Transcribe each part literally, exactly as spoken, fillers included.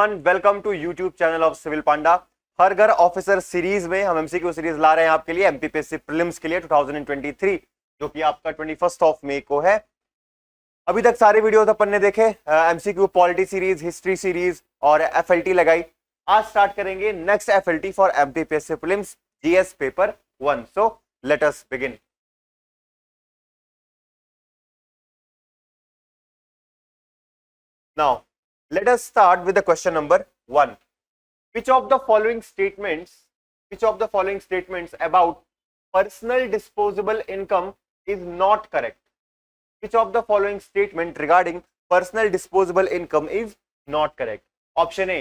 everyone, welcome to YouTube channel of Civil Panda। हर घर officer series में हम MCQ series ला रहे हैं आपके लिए एमपीपीएससी प्रीलिम्स के लिए ट्वेंटी ट्वेंटी थ्री, जो कि आपका ट्वेंटी फर्स्ट ऑफ मई को है। अभी तक सारे वीडियोस अपन ने देखे, MCQ polity series, history series और एफएलटी लगाई। आज स्टार्ट करेंगे next FLT for MPPSC prelims GS paper one. So let us begin. Now let us start with the question number one. Which of the following statements, which of the following statements about personal disposable income is not correct? Which of the following statement regarding personal disposable income is not correct? Option A: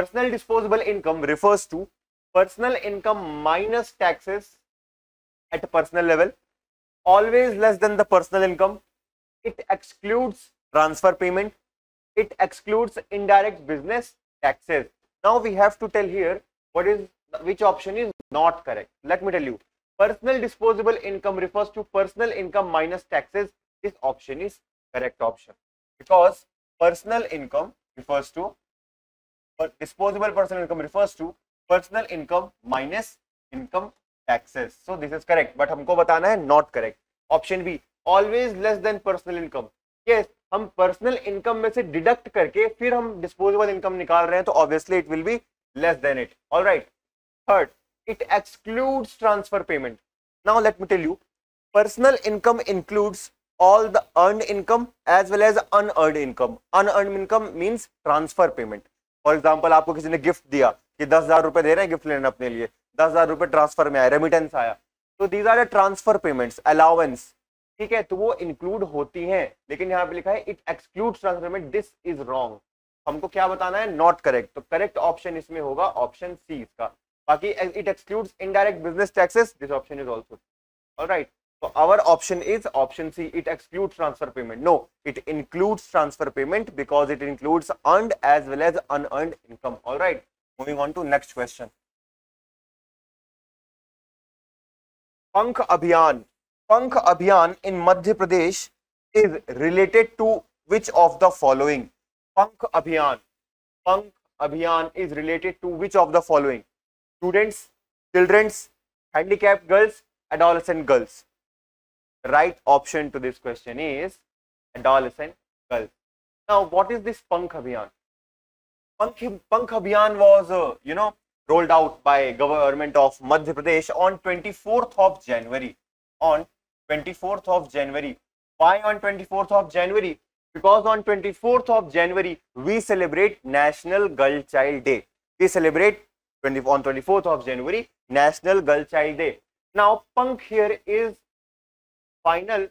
personal disposable income refers to personal income minus taxes at a personal level, always less than the personal income. It excludes transfer payment. It excludes indirect business taxes. Now we have to tell here what is, which option is not correct. Let me tell you, personal disposable income refers to personal income minus taxes. This option is correct option, because personal income refers to, disposable personal income refers to personal income minus income taxes. So this is correct, but हमको बताना है not correct. Option B, always less than personal income. Yes, हम personal income में से deduct करके फिर हम disposable income निकाल रहे हैं, तो obviously it will be less than it. Alright. Third, it excludes transfer payment. Now let me tell you, personal income includes all the earned income as well as unearned income. Unearned income means transfer payment. For example, आपको किसी ने gift दिया कि दस हजार रुपए दे रहे हैं गिफ्ट लेना अपने लिए, दस हजार रुपए ट्रांसफर में आया, रेमिटेंस आया, तो these are the transfer payments, allowance, ठीक है, तो वो इंक्लूड होती हैं। लेकिन यहाँ पे लिखा है it excludes transfer payment, this is wrong. हमको क्या बताना है? Not correct. तो करेक्ट ऑप्शन इसमें होगा ऑप्शन सी इसका। बाकी it excludes indirect business taxes, this option is also alright. तो our option is option C, it excludes transfer payment. No, it includes transfer payment because it includes earned as well as unearned income. Alright, moving on to next question. Pankh Abhiyan, Pankh अभियान इन Madhya Pradesh is related to which of the following? Pankh Abhiyan, Pankh Abhiyan is related to which of the following? Students, childrens, handicapped girls, adolescent girls. Right option to this question is adolescent girls. Now what is this Pankh Abhiyan? Pankh Pankh Abhiyan was you know rolled out by government of Madhya Pradesh on twenty fourth of January, on twenty-fourth of January. Why on twenty-fourth of January? Because on twenty-fourth of January we celebrate National Girl Child Day. We celebrate on twenty-fourth of January National Girl Child Day. Now Pankh here is final.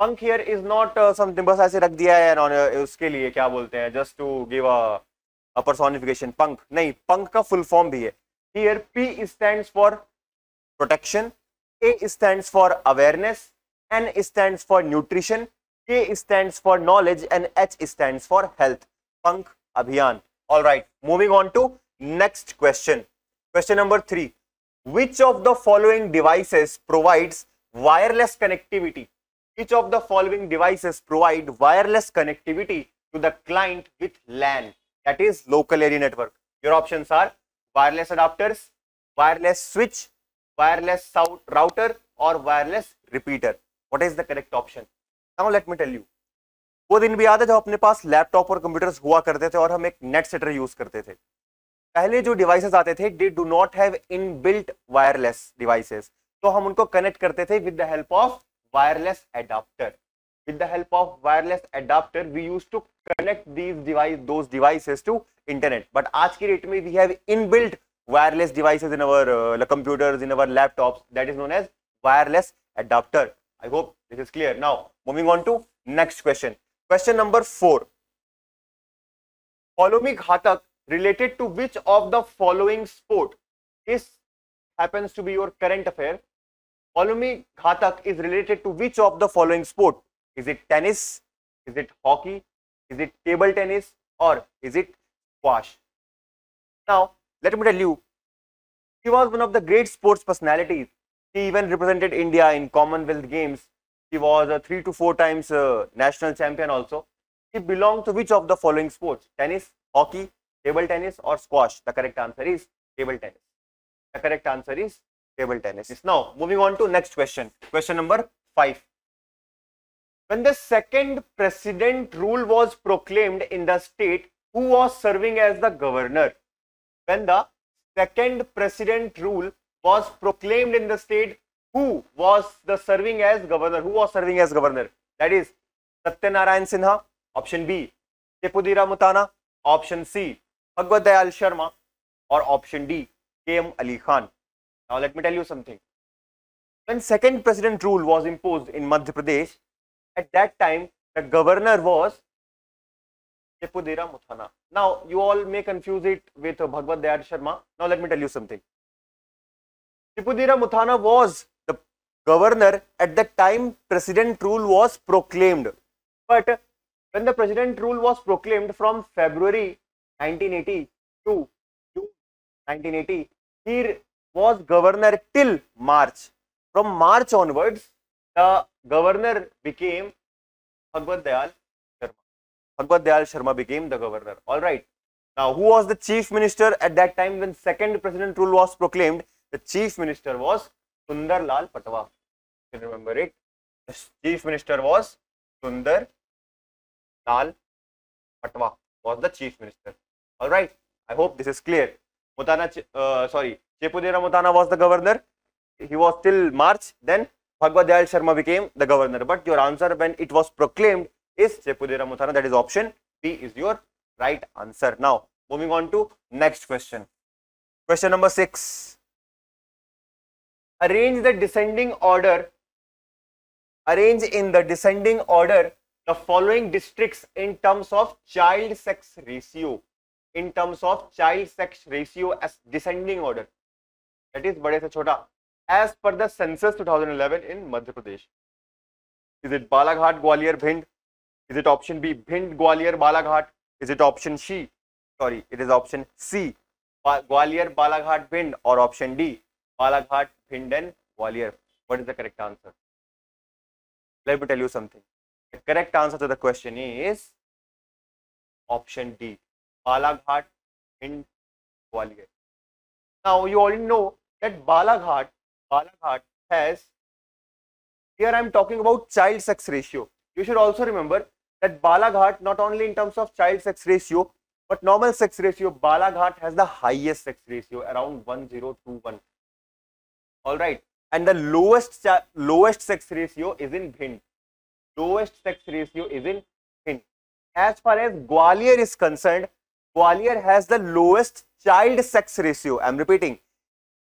Pankh here is not uh, something बस ऐसे रख दिया है और उसके लिए क्या बोलते हैं, just to give a, a personification. Pankh नहीं, Pankh का full form भी है। Here P stands for protection, A stands for awareness, N stands for nutrition, K stands for knowledge, and H stands for health. Pankh Abhiyan. All right, moving on to next question. Question number three. Which of the following devices provides wireless connectivity? Which of the following devices provide wireless connectivity to the client with LAN? That is local area network. Your options are wireless adapters, wireless switch, wireless router or wireless repeater. What is the correct option? Now let me tell you, वो दिन भी याद है जब अपने पास laptop और computers हुआ करते थे और हम एक नेट सेटर यूज करते थे। पहले जो डिवाइसेस आते थे, they do not have inbuilt wireless devices, तो हम उनको कनेक्ट करते थे with the help of wireless adapter. With the help of wireless adapter, we used to connect these device, those devices to internet. But आज की date में we have inbuilt wireless devices in our uh, computers, in our laptops. That is known as wireless adapter. I hope this is clear. Now moving on to next question. Question number four. Follow me Ghatak related to which of the following sport? This happens to be your current affair. Follow me Ghatak is related to which of the following sport? Is it tennis? Is it hockey? Is it table tennis? Or is it squash? Now let me tell you, he was one of the great sports personalities. He even represented India in Commonwealth Games. He was a three to four times uh, national champion also. He belonged to which of the following sports? Tennis, hockey, table tennis or squash? The correct answer is table tennis. The correct answer is table tennis. Now, moving on to next question. Question number five. When the second president rule was proclaimed in the state, who was serving as the governor? When the second president rule was proclaimed in the state, who was the serving as governor? Who was serving as governor? That is Satyanarayan Sinha, option B. Chepudira Muthanna, option C. Bhagwat Dayal Sharma, or option D. K M Ali Khan. Now let me tell you something. When second president rule was imposed in Madhya Pradesh, at that time the governor was Chepudira Muthanna. Now you all may confuse it with Bhagwat Dayal Sharma. Now let me tell you something. Chepudira Muthanna was the governor at the time president rule was proclaimed. But when the president rule was proclaimed from February nineteen eighty to June nineteen eighty, he was governor till March. From March onwards, the governor became Bhagwat Dayal Sharma. Bhagwat Dayal Sharma became the governor. All right. Now, who was the chief minister at that time when second president rule was proclaimed? The chief minister was Sundar Lal Patwa. You remember it? The chief minister was Sundar Lal Patwa was the chief minister. All right. I hope this is clear. Muthanna, uh, sorry, Chepudira Muthanna was the governor. He was till March. Then Bhagwat Dayal Sharma became the governor. But your answer when it was proclaimed is Chepudira Muthanna. That is option B is your right answer. Now, moving on to next question. Question number six. Arrange the descending order. Arrange in the descending order the following districts in terms of child sex ratio. In terms of child sex ratio as descending order, that is bade se chota, as per the census twenty eleven in Madhya Pradesh. Is it Balaghat, Gwalior, Bhind? Is it option B, Bhind, Gwalior, Balaghat? Is it option C? Sorry, it is option C, Gwalior, Balaghat, Bhind, or option D, Balaghat, Bhind and Gwalior. What is the correct answer? Let me tell you something. The correct answer to the question is option D. Balaghat, Bhind, Gwalior. Now you already know that Balaghat, Balaghat has, here I am talking about child sex ratio. You should also remember that Balaghat, not only in terms of child sex ratio, but normal sex ratio, Balaghat has the highest sex ratio around one zero two one. Alright, and the lowest, lowest sex ratio is in Bhind. Lowest sex ratio is in Bhind. As far as Gwalior is concerned, Gwalior has the lowest child sex ratio. I am repeating,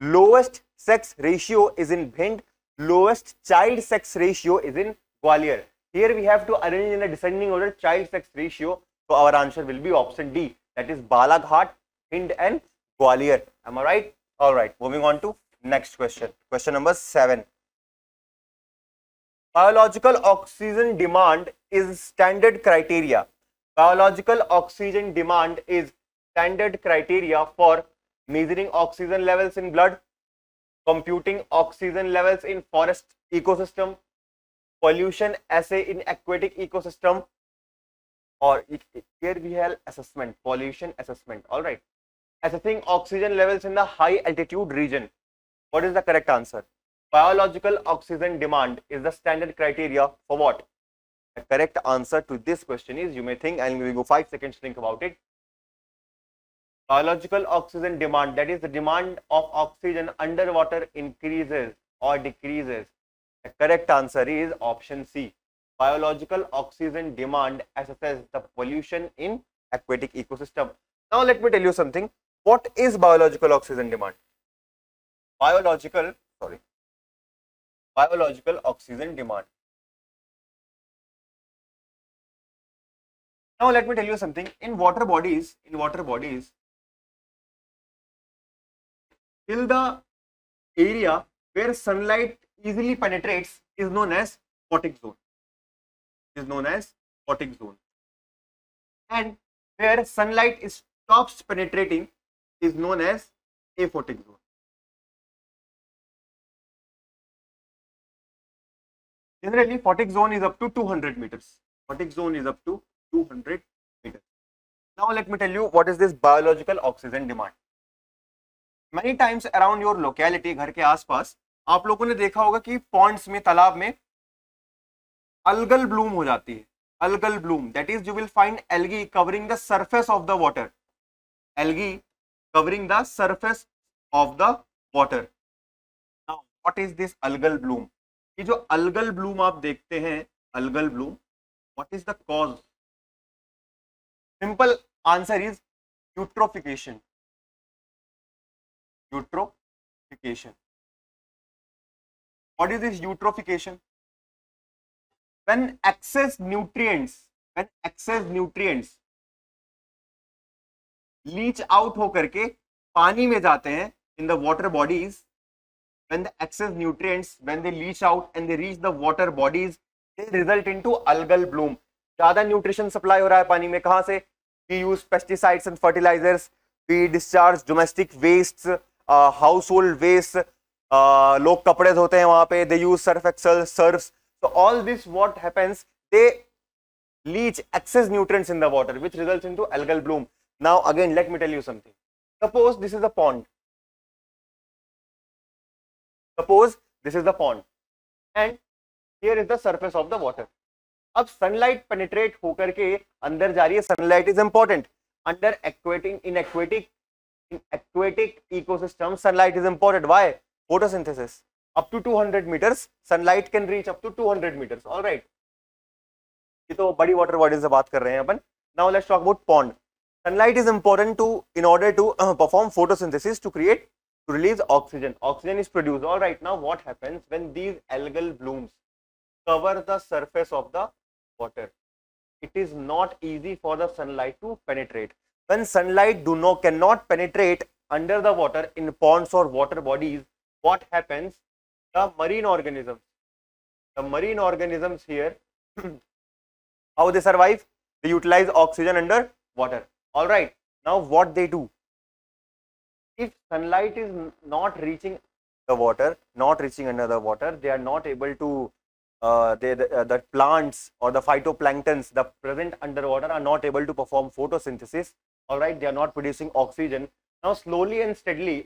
lowest sex ratio is in Bhind, lowest child sex ratio is in Gwalior. Here we have to arrange in a descending order child sex ratio. So our answer will be option D, that is Balaghat, Bhind and Gwalior. Am I right? Alright, moving on to next question. Question number seven. Biological oxygen demand is standard criteria. Biological oxygen demand is standard criteria for measuring oxygen levels in blood, computing oxygen levels in forest ecosystem, pollution assay in aquatic ecosystem, or here we have assessment, pollution assessment. All right. Assessing oxygen levels in the high altitude region. What is the correct answer? Biological oxygen demand is the standard criteria for what? The correct answer to this question is, you may think, and we go five seconds to think about it. Biological oxygen demand, that is the demand of oxygen underwater, increases or decreases. The correct answer is option C. Biological oxygen demand assesses the pollution in aquatic ecosystem. Now let me tell you something. What is biological oxygen demand? Biological, sorry, biological oxygen demand. Now let me tell you something. In water bodies, in water bodies, till the area where sunlight easily penetrates is known as photic zone. Is known as photic zone. And where sunlight is stops penetrating is known as aphotic zone. Generally, photic zone is up to two hundred meters. Photic zone is up to two hundred meters. Now let me tell you what is this biological oxygen demand. Many times around your locality, घर के आसपास आप लोगों ने देखा होगा कि ponds में, तालाब में algal bloom हो जाती है. Algal bloom, that is you will find algae covering the surface of the water. Algae covering the surface of the water. Now what is this algal bloom? ये जो algal bloom आप देखते हैं, algal bloom, what is the cause? Simple answer is eutrophication. Eutrophication. What is this eutrophication? When excess nutrients, when excess nutrients leach out होकर के पानी में जाते हैं, in the water bodies, when the excess nutrients, when they leach out and they reach the water bodies, they result into algal bloom. ज़्यादा nutrition supply हो रहा है पानी में, कहाँ से? We use pesticides and fertilisers, we discharge domestic waste, household waste, लोग कपड़े धोते हैं वहाँ पे, they use Surf Excel, Surf, so all this what happens, they leach excess nutrients in the water which results into algal bloom. Now again let me tell you something. Suppose this is a pond, suppose this is the pond and here is the surface of the water. अब sunlight penetrate होकर के अंदर जा रही है, sunlight is important under aquatic, in aquatic, in aquatic ecosystem sunlight is important. Why? Photosynthesis. Up to two hundred metres sunlight can reach up to two hundred metres. Alright, ये तो बड़ी water bodies से बात कर रहे हैं अपन. Now let's talk about pond. Sunlight is important to, in order to perform photosynthesis, to create, to release oxygen. Oxygen is produced. Alright, now what happens when these algal blooms cover the surface of the water, it is not easy for the sunlight to penetrate. When sunlight do not cannot penetrate under the water in ponds or water bodies, what happens? The marine organisms, the marine organisms here how they survive? They utilize oxygen under water. All right, now what they do? If sunlight is not reaching the water, not reaching under the water, they are not able to Uh, they, the, uh, the plants or the phytoplanktons, the present underwater, are not able to perform photosynthesis. All right, they are not producing oxygen. Now slowly and steadily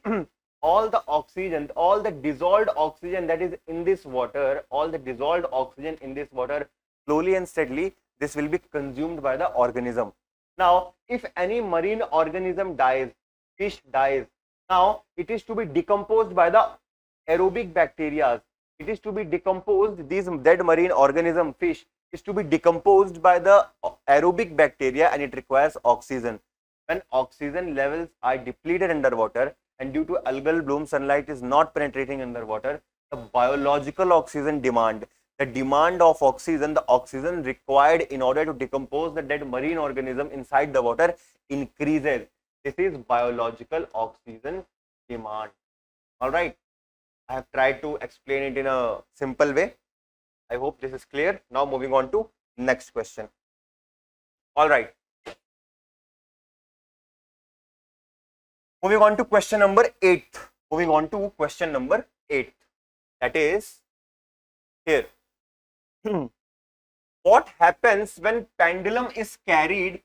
all the oxygen, all the dissolved oxygen that is in this water, all the dissolved oxygen in this water, slowly and steadily this will be consumed by the organism. Now if any marine organism dies, fish dies, now it is to be decomposed by the aerobic bacteria. It is to be decomposed, these dead marine organism, fish, is to be decomposed by the aerobic bacteria and it requires oxygen. When oxygen levels are depleted underwater and due to algal bloom, sunlight is not penetrating underwater, the biological oxygen demand, the demand of oxygen, the oxygen required in order to decompose the dead marine organism inside the water increases. This is biological oxygen demand. All right. I have tried to explain it in a simple way. I hope this is clear. Now moving on to next question. All right. Moving on to question number eight. Moving on to question number eight. That is here. What happens when pendulum is carried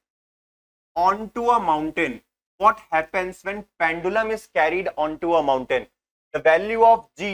onto a mountain? What happens when pendulum is carried onto a mountain? The value of G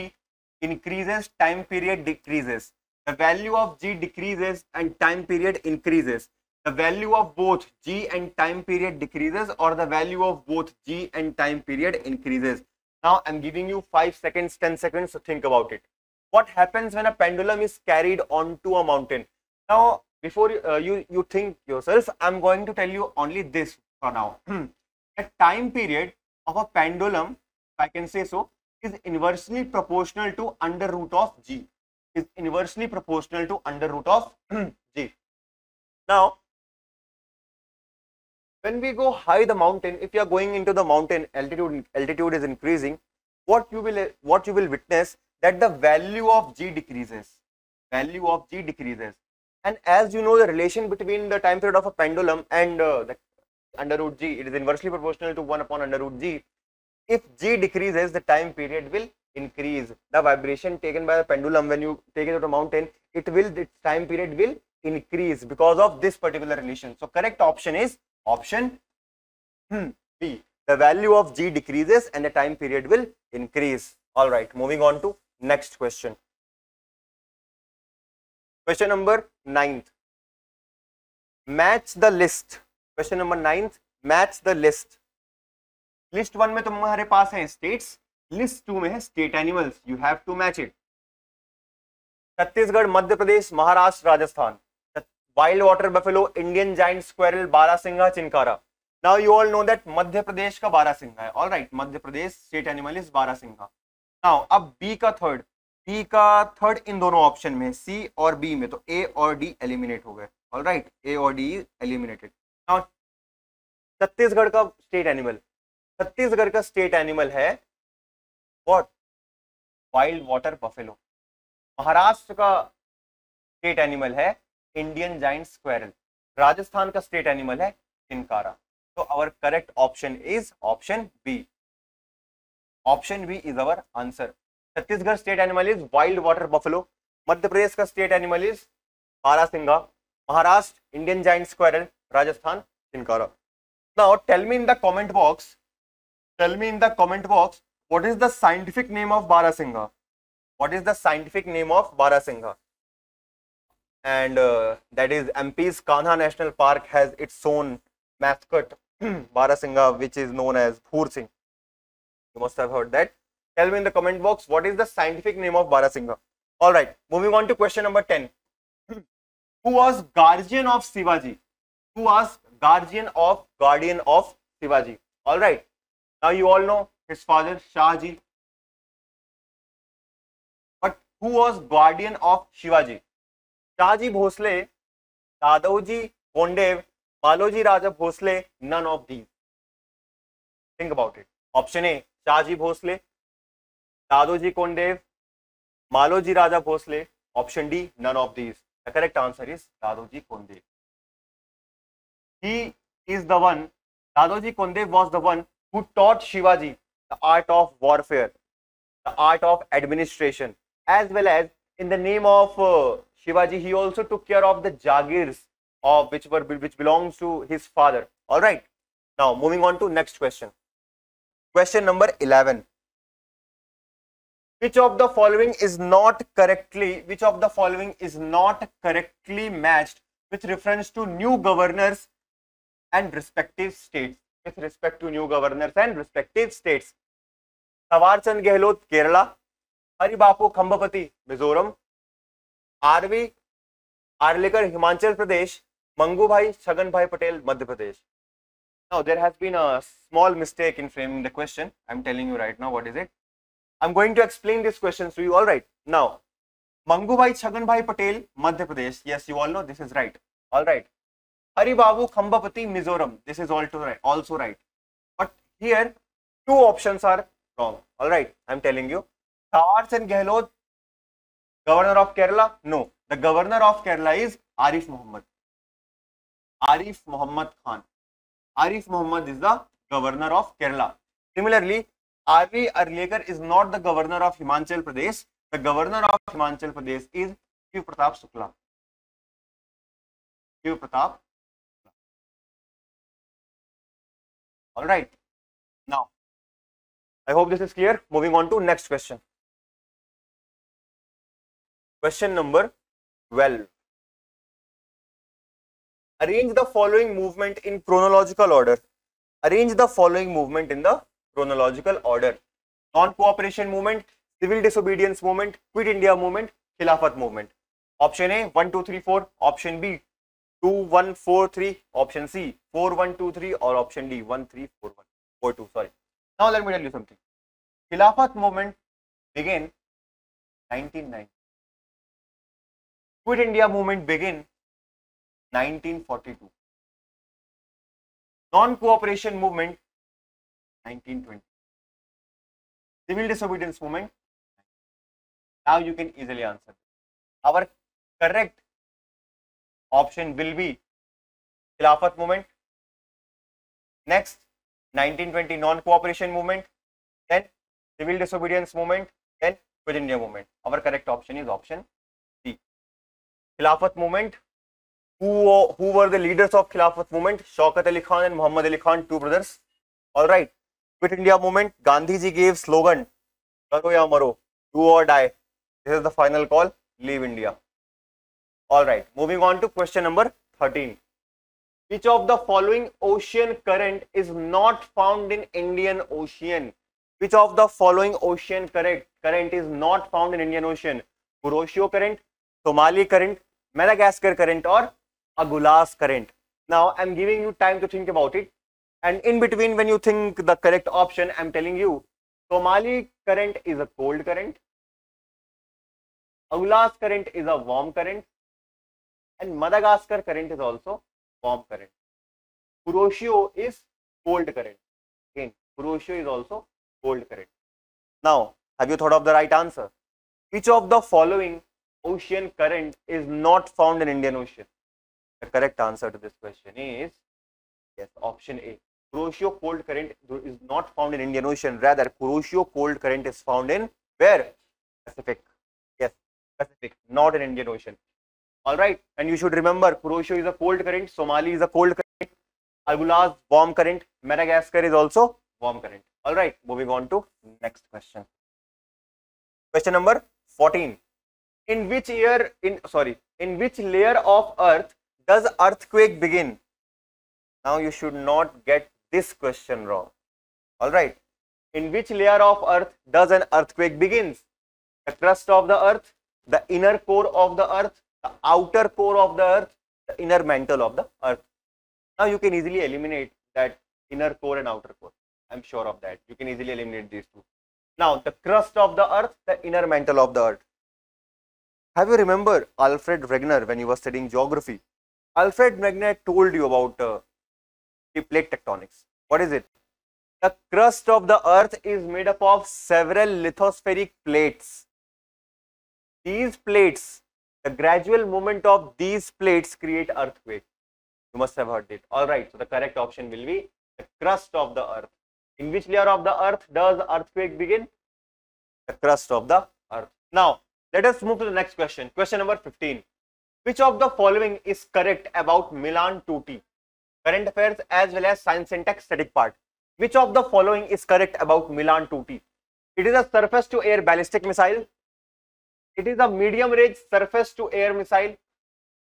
increases, time period decreases. The value of G decreases and time period increases. The value of both G and time period decreases, or the value of both G and time period increases. Now I'm giving you five seconds, ten seconds to think about it. What happens when a pendulum is carried onto a mountain? Now before uh, you, you think yourself, I'm going to tell you only this for now. The time period of a pendulum, if I can say so, is inversely proportional to under root of G, is inversely proportional to under root of G. Now, when we go high the mountain, if you are going into the mountain, altitude, altitude is increasing, what you will, what you will witness that the value of G decreases, value of G decreases. And as you know, the relation between the time period of a pendulum and uh, the under root G, it is inversely proportional to one upon under root G. If G decreases, the time period will increase. The vibration taken by the pendulum when you take it to the mountain, it will, its time period will increase because of this particular relation. So correct option is Option B. The value of G decreases and the time period will increase. All right, moving on to next question. Question number ninth. Match the list. Question number ninth. Match the list. List one में तुम्हारे पास है states. List two में है state animals. You have to match it. Chhattisgarh, Madhya Pradesh, Maharashtra, Rajasthan. Wild water buffalo, Indian giant squirrel, Bara Singha, Chinkara. Now you all know that Madhya Pradesh ka Bara Singha hai. All right, Madhya Pradesh state animal is Bara Singha. Now ab B ka third, B ka third in दोनों option में C और B में तो A और D eliminate हो गए. All right, A और D is eliminated. Now Chhattisgarh का state animal, छत्तीसगढ़ का state animal है what? Wild water buffalo. Maharashtra का state animal है Indian giant squirrel. Rajasthan का state animal है Chinkara. So our correct option is option B. Option B is our answer. Chhattisgarh state animal is wild water buffalo. Madhya Pradesh का state animal is Barasingha. Maharashtra Indian giant squirrel. Rajasthan Chinkara. Now tell me in the comment box. Tell me in the comment box. What is the scientific name of Barasingha? What is the scientific name of Barasingha? And uh, that is M P's Kanha National Park has its own mascot, Bara Singha, which is known as Bhoor Singh. You must have heard that. Tell me in the comment box, what is the scientific name of Bara Singha? All right, moving on to question number ten. Who was guardian of Shivaji? Who was guardian of guardian of Shivaji? All right. Now you all know his father, Shahji. But who was guardian of Shivaji? Shaji Bhosle, Dadoji Kondev, Baloji Raja Bhosle, none of these. Think about it. Option A, Shaji Bhosle, Dadoji Kondev, Baloji Raja Bhosle. Option D, none of these. The correct answer is Dadoji Kondev. He is the one, Dadoji Kondev was the one who taught Shivaji the art of warfare, the art of administration, as well as in the name of uh, Shivaji, he also took care of the jagirs of which were which belongs to his father. All right. Now moving on to next question. Question number eleven. Which of the following is not correctly? Which of the following is not correctly matched with reference to new governors and respective states? With respect to new governors and respective states. Sawarchand Gehlot, Kerala. Haribapu Khambapati, Mizoram. R V Arlekar, Himachal Pradesh. Mangu Bhai, Shagan Bhai Patel, Madhya Pradesh. Now, there has been a small mistake in framing the question. I am telling you right now what is it. I am going to explain this question to you. All right. Now, Mangu Bhai, Shagan Bhai Patel, Madhya Pradesh. Yes, you all know this is right. All right. Haribabu Khambapati, Mizoram. This is also right. But here, two options are wrong. All right. I am telling you. Sawarchand Gehlot, Governor of Kerala? No. The governor of Kerala is Arif Muhammad. Arif Muhammad Khan. Arif Muhammad is the governor of Kerala. Similarly, R V Arlekar is not the governor of Himachal Pradesh. The governor of Himachal Pradesh is Shiv Pratap Shukla. Shiv Pratap Shukla. All right. Now, I hope this is clear. Moving on to next question. Question number twelve. Arrange the following movement in chronological order. Arrange the following movement in the chronological order. Non-cooperation movement, civil disobedience movement, Quit India movement, Khilafat movement. Option A, one, two, three, four. Option B, two, one, four, three. Option C, four, one, two, three. Or option D, one, three, four, one, four, two. Sorry. Now let me tell you something. Khilafat movement began nineteen ninety. Quit India movement began nineteen forty-two. Non-cooperation movement nineteen twenty. Civil disobedience movement. Now you can easily answer. Our correct option will be Khilafat movement. Next, nineteen twenty non-cooperation movement. Then civil disobedience movement. Then Quit India movement. Our correct option is option. Khilafat movement, Who, who were the leaders of Khilafat movement? Shaukat Ali Khan and Muhammad Ali Khan, two brothers. Alright. Quit India movement, Gandhiji gave slogan, Karo ya maro, do or die. This is the final call, leave India. Alright, moving on to question number thirteen. Which of the following ocean current is not found in Indian Ocean? Which of the following ocean current, current is not found in Indian Ocean? Kuroshio current, Somali current, Madagascar current or Agulhas current. Now, I am giving you time to think about it. And in between, when you think the correct option, I am telling you, Somali current is a cold current, Agulhas current is a warm current, and Madagascar current is also warm current. Kuroshio is cold current. Again, Kuroshio is also cold current. Now, have you thought of the right answer? Which of the following ocean current is not found in Indian Ocean? The correct answer to this question is, yes, option A. Kuroshio cold current is not found in Indian Ocean. Rather, Kuroshio cold current is found in where? Pacific. Yes, Pacific, not in Indian Ocean. All right. And you should remember, Kuroshio is a cold current. Somali is a cold current. Agulhas, warm current. Madagascar is also warm current. All right. Moving on to next question. Question number fourteen. In which year, in sorry, in which layer of Earth does earthquake begin? Now, you should not get this question wrong. All right. In which layer of Earth does an earthquake begins? The crust of the Earth, the inner core of the Earth, the outer core of the Earth, the inner mantle of the Earth. Now, you can easily eliminate that inner core and outer core. I'm sure of that. You can easily eliminate these two. Now, the crust of the Earth, the inner mantle of the Earth. Have you remembered Alfred Wegener when you were studying geography? Alfred Wegener told you about uh, the plate tectonics. What is it? The crust of the Earth is made up of several lithospheric plates. These plates, the gradual movement of these plates create earthquake. You must have heard it. All right. So the correct option will be the crust of the Earth. In which layer of the Earth does earthquake begin? The crust of the Earth. Now, let us move to the next question. Question number fifteen. Which of the following is correct about Milan Tutti? Current affairs as well as science and tech static part. Which of the following is correct about Milan Tutti? It is a surface to air ballistic missile. It is a medium range surface to air missile.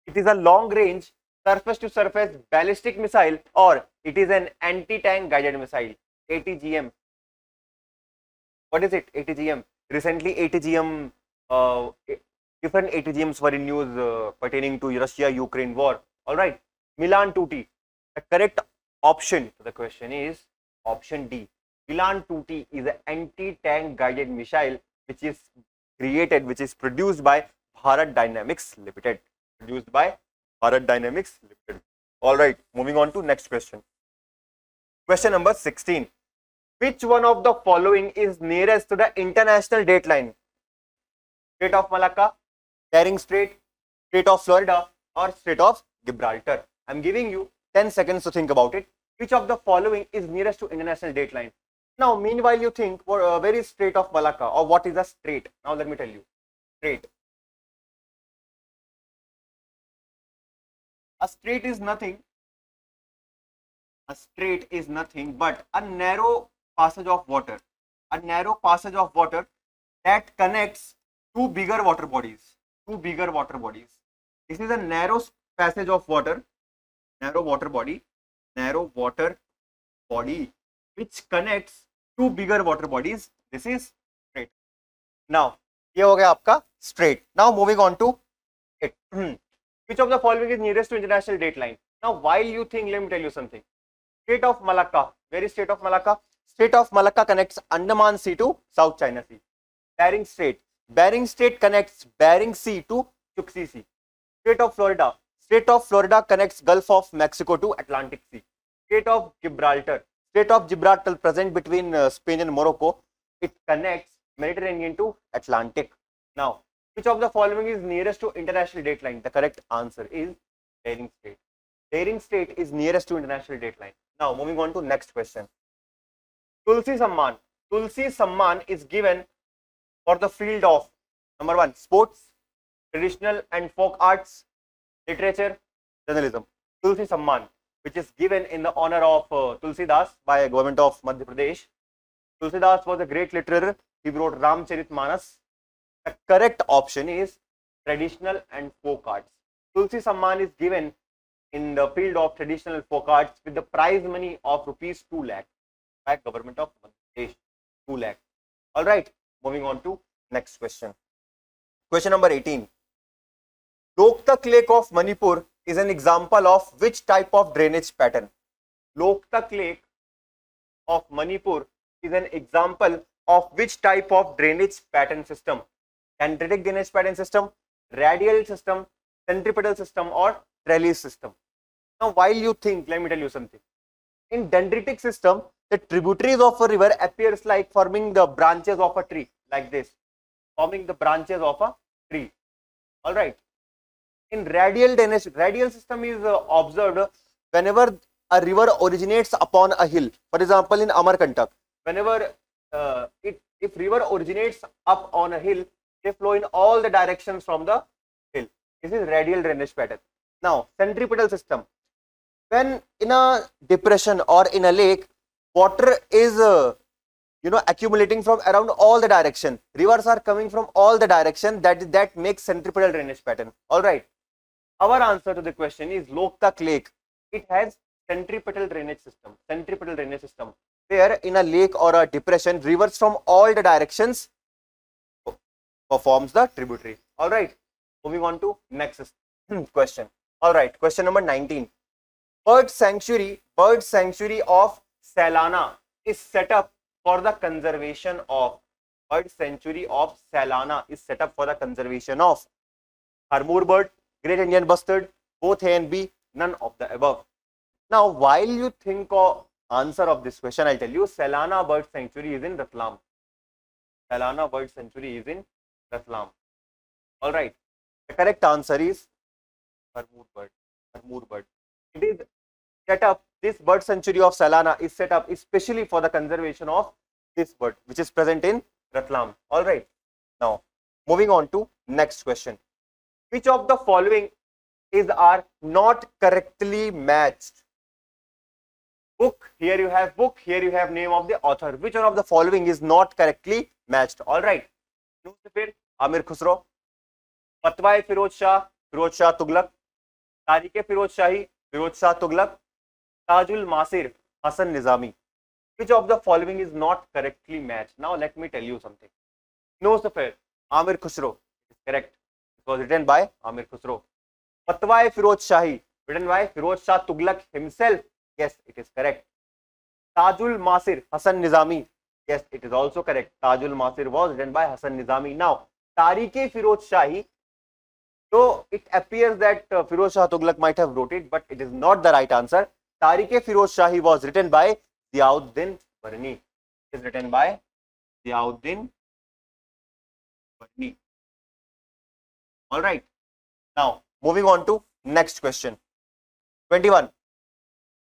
It is a long range surface to surface ballistic missile, or it is an anti-tank guided missile, A T G M. What is it? A T G M. Recently A T G M, uh, different A T G Ms were in news uh, pertaining to Russia-Ukraine war. All right. Milan Tutti. The correct option to the question is option D. Milan Tutti is an anti-tank guided missile which is created, which is produced by Bharat Dynamics Limited. Produced by Bharat Dynamics Limited. Alright, moving on to next question. Question number sixteen. Which one of the following is nearest to the international date line? Strait of Malacca, Bering Strait, Strait of Florida or Strait of Gibraltar? I am giving you ten seconds to think about it. Which of the following is nearest to international date line? Now, meanwhile, you think, uh, where is Strait of Malacca, or what is a strait? Now, let me tell you. Strait. A strait is nothing. A strait is nothing but a narrow passage of water. A narrow passage of water that connects two bigger water bodies. Two bigger water bodies. This is a narrow passage of water. Narrow water body, narrow water body, which connects two bigger water bodies. This is strait. Now, ये हो गया आपका strait. Now moving on to it. Which of the following is nearest to international date line? Now, while you think, let me tell you something. Strait of Malacca. Where is Strait of Malacca? Strait of Malacca connects Andaman Sea to South China Sea. Bering Strait. Bering Strait connects Bering Sea to Chukchi Sea. Strait of Florida. Strait of Florida connects Gulf of Mexico to Atlantic Sea. Strait of Gibraltar. Strait of Gibraltar present between uh, Spain and Morocco. It connects Mediterranean to Atlantic. Now, which of the following is nearest to international date line? The correct answer is Bering Strait. Bering Strait is nearest to international date line. Now, moving on to next question. Tulsi Samman. Tulsi Samman is given for the field of number one, sports, traditional and folk arts, literature, journalism, Tulsi Samman, which is given in the honor of uh, Tulsi Das by government of Madhya Pradesh. Tulsi Das was a great literary. He wrote Ramcharitmanas. The correct option is traditional and folk arts. Tulsi Samman is given in the field of traditional folk arts with the prize money of rupees two lakh by government of Madhya Pradesh. two lakh. All right, moving on to next question. Question number eighteen. Loktak Lake of Manipur is an example of which type of drainage pattern? Loktak Lake of Manipur is an example of which type of drainage pattern system? Dendritic drainage pattern system, radial system, centripetal system, or trellis system. Now, while you think, let me tell you something. In dendritic system, the tributaries of a river appears like forming the branches of a tree, like this, forming the branches of a tree. All right. In radial drainage, radial system is uh, observed whenever a river originates upon a hill. For example, in Amarkantak, whenever uh, it if river originates up on a hill, they flow in all the directions from the hill. This is radial drainage pattern. Now, centripetal system. When in a depression or in a lake, water is uh, you know accumulating from around all the direction. Rivers are coming from all the direction. That that makes centripetal drainage pattern. All right. Our answer to the question is Loktak Lake. It has centripetal drainage system, centripetal drainage system, where in a lake or a depression, rivers from all the directions performs the tributary. All right, moving on to next question. All right, question number nineteen. Bird sanctuary, bird sanctuary of Salana is set up for the conservation of bird sanctuary of Salana is set up for the conservation of Harmoor bird, Great Indian Bustard, both A and B, none of the above. Now, while you think of answer of this question, I'll tell you, Salana Bird Sanctuary is in Ratlam. Salana Bird Sanctuary is in Ratlam. All right. The correct answer is Harmoor bird. Harmoor bird. It is set up, this bird sanctuary of Salana is set up especially for the conservation of this bird, which is present in Ratlam. All right. Now, moving on to next question. Which of the following is are not correctly matched? Book, here you have book, here you have name of the author. Which one of the following is not correctly matched? All right. Newspaper, Amir Khusro. Fatwa-e Firoz Shah, Firoz Shah Tughlaq. Tariq-e Firoz Shahi, Firoz Shah Tughlaq. Tajul Masir, Hasan Nizami. Which of the following is not correctly matched? Now, let me tell you something. Newspaper, Amir Khusro is correct. Was written by Amir Khusro. Fatwa-e Firoz Shahi, written by Firoz Shah Tughlaq himself. Yes, it is correct. Tajul Masir, Hasan Nizami. Yes, it is also correct. Tajul Masir was written by Hasan Nizami. Now, Tariq-e Firoz Shahi, so it appears that uh, Firoz Shah Tughlaq might have wrote it, but it is not the right answer. Tariq-e Firoz Shahi was written by Ziauddin Barni. It is written by Ziauddin Barni. All right. Now, moving on to next question. twenty-one.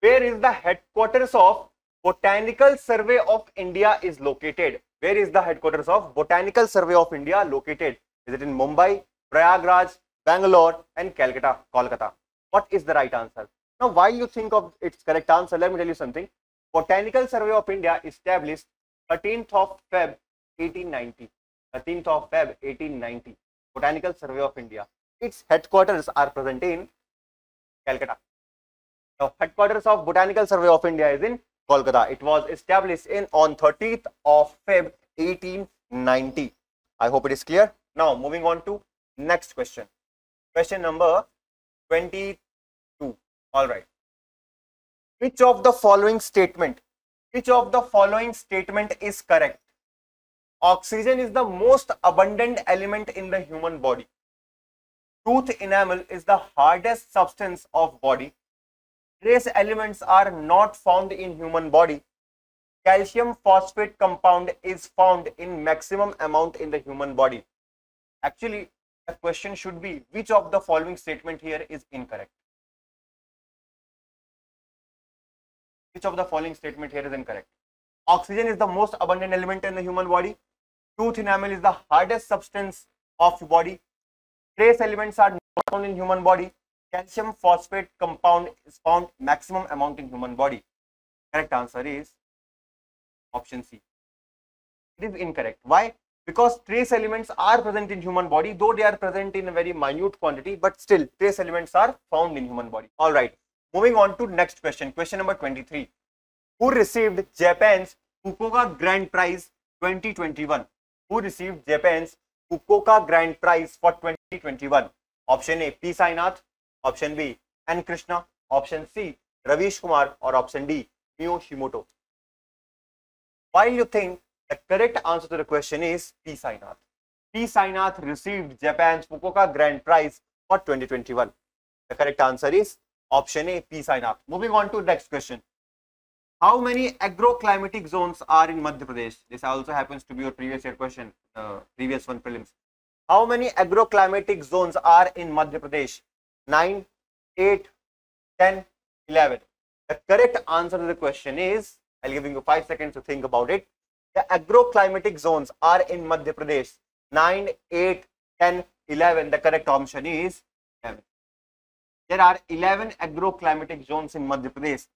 Where is the headquarters of Botanical Survey of India is located? Where is the headquarters of Botanical Survey of India located? Is it in Mumbai, Prayagraj, Bangalore, and Calcutta, Kolkata? What is the right answer? Now, while you think of its correct answer, let me tell you something. Botanical Survey of India established thirteenth of February eighteen ninety. thirteenth of February eighteen ninety. Botanical Survey of India. Its headquarters are present in Calcutta. The headquarters of Botanical Survey of India is in Kolkata. It was established in on thirtieth of February eighteen ninety. I hope it is clear. Now, moving on to next question. Question number twenty-two. All right. Which of the following statement? Which of the following statement is correct? Oxygen is the most abundant element in the human body. Tooth enamel is the hardest substance of body. Trace elements are not found in human body. Calcium phosphate compound is found in maximum amount in the human body. Actually, the question should be which of the following statement here is incorrect? Which of the following statement here is incorrect? Oxygen is the most abundant element in the human body. Tooth enamel is the hardest substance of body. Trace elements are not found in human body. calcium phosphate compound is found maximum amount in human body? Correct answer is option C. It is incorrect. Why? Because trace elements are present in human body, though they are present in a very minute quantity, but still trace elements are found in human body. All right, moving on to next question, question number twenty-three. Who received Japan's Fukuoka Grand Prize twenty twenty-one? Who received Japan's Fukuoka Grand Prize for twenty twenty-one? Option A, P. Sainath, option B, N. Krishna, option C, Ravish Kumar, or option D, Mio Shimoto. While you think, the correct answer to the question is P. Sainath. P. Sainath received Japan's Fukuoka Grand Prize for twenty twenty-one. The correct answer is option A, P. Sainath. Moving on to next question. How many agroclimatic zones are in Madhya Pradesh? This also happens to be your previous year question, uh, previous one prelims. How many agroclimatic zones are in Madhya Pradesh? nine, eight, ten, eleven. The correct answer to the question is, I'll give you five seconds to think about it. The agroclimatic zones are in Madhya Pradesh, nine, eight, ten, eleven. The correct option is eleven. There are eleven agroclimatic zones in Madhya Pradesh.